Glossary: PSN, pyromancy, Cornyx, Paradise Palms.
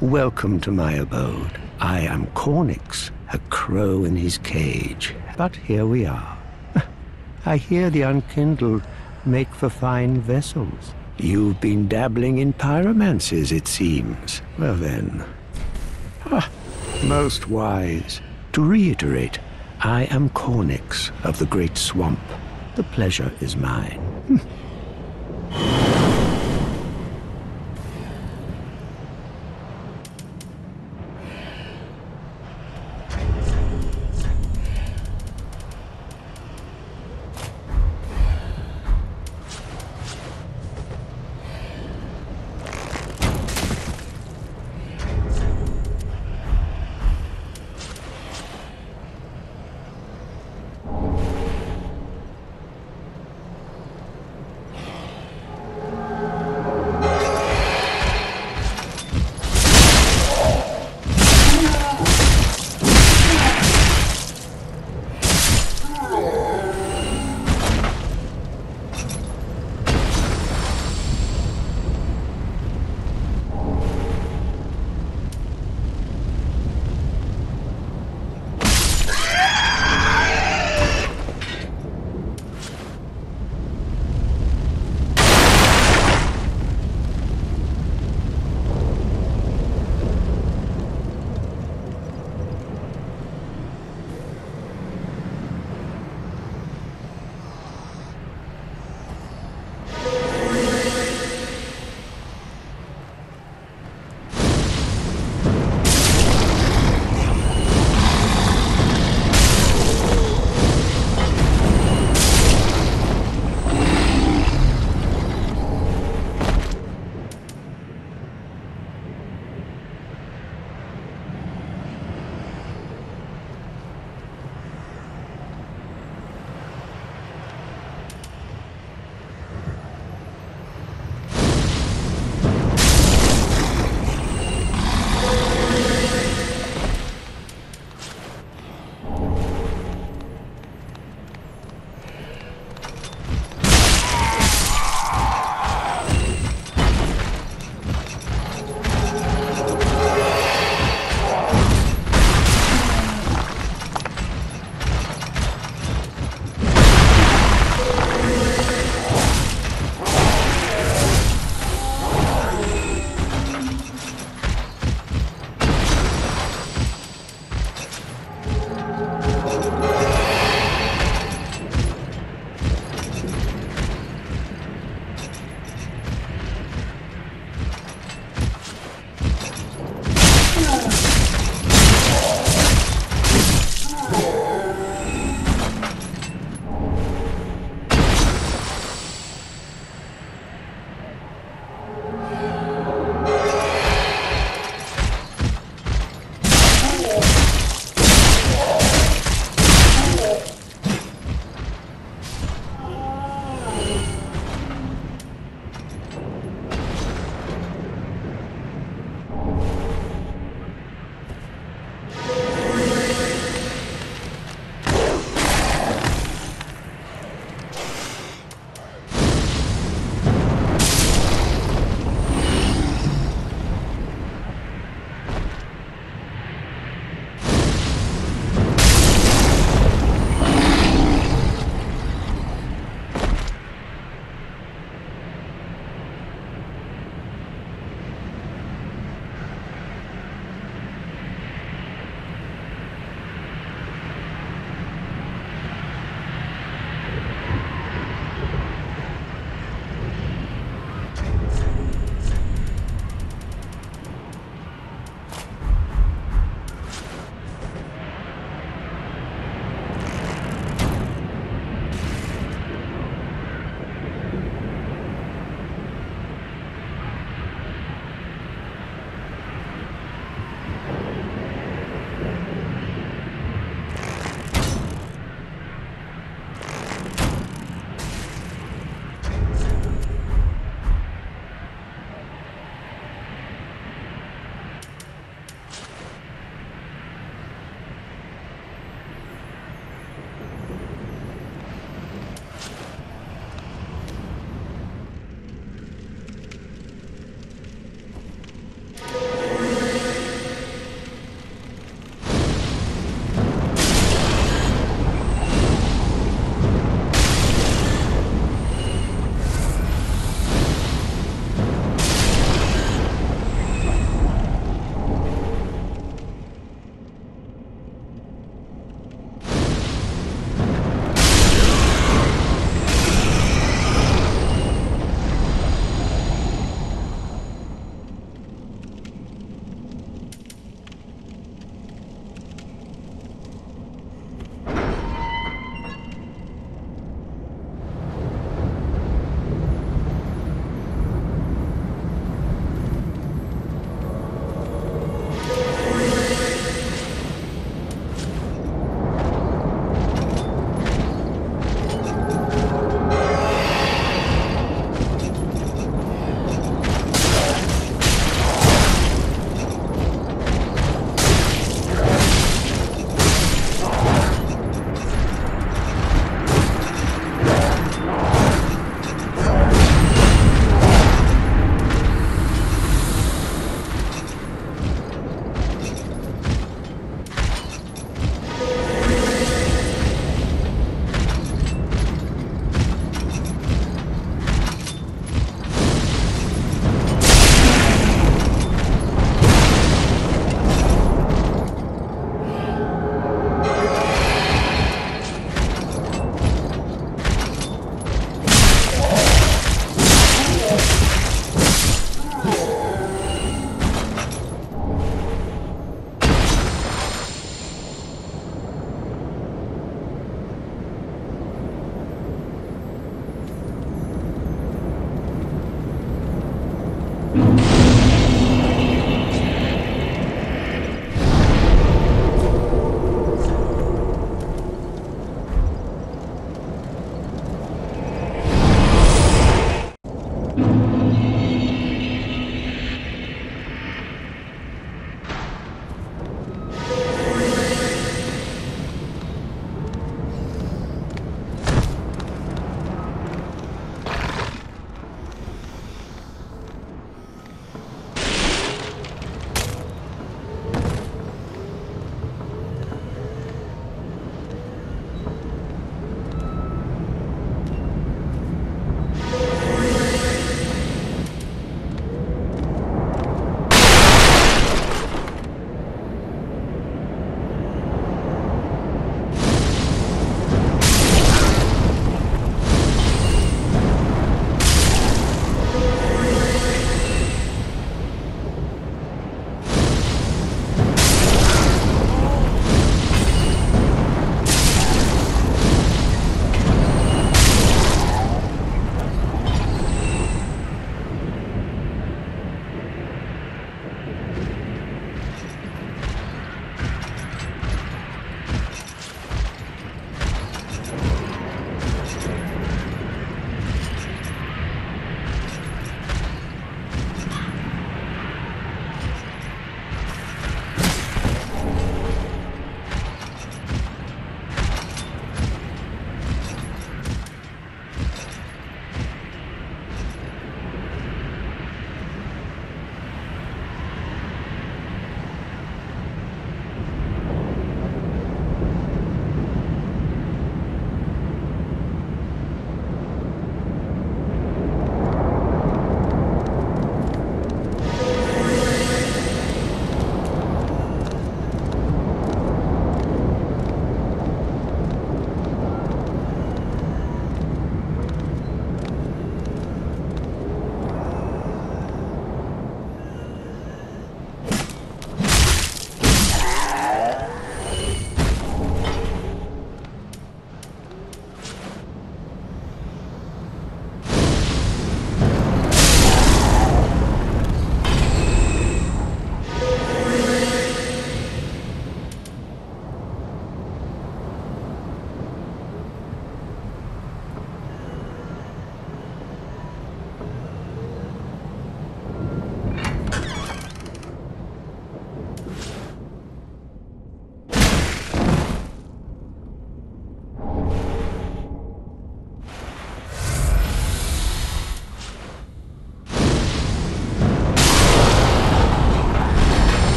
Welcome to my abode. I am Cornyx, a crow in his cage. But here we are. I hear the unkindled make for fine vessels. You've been dabbling in pyromancies, it seems. Well then. Most wise. To reiterate, I am Cornyx of the Great Swamp. The pleasure is mine.